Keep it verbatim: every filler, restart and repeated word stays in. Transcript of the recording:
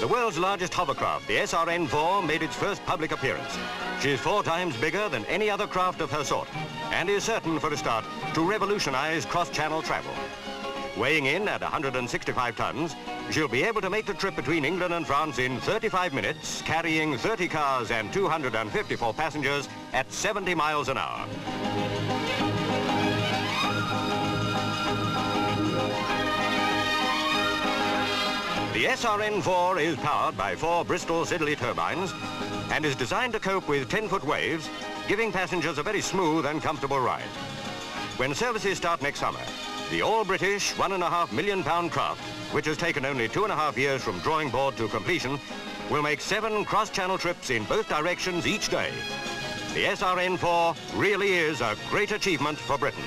The world's largest hovercraft, the S R N four, made its first public appearance. She's four times bigger than any other craft of her sort and is certain, for a start, to revolutionize cross-channel travel. Weighing in at one hundred sixty-five tons, she'll be able to make the trip between England and France in thirty-five minutes, carrying thirty cars and two hundred fifty-four passengers at seventy miles an hour. The S R N four is powered by four Bristol Siddeley turbines and is designed to cope with ten-foot waves, giving passengers a very smooth and comfortable ride. When services start next summer, the all-British one and a half million pound craft, which has taken only two and a half years from drawing board to completion, will make seven cross-channel trips in both directions each day. The S R N four really is a great achievement for Britain.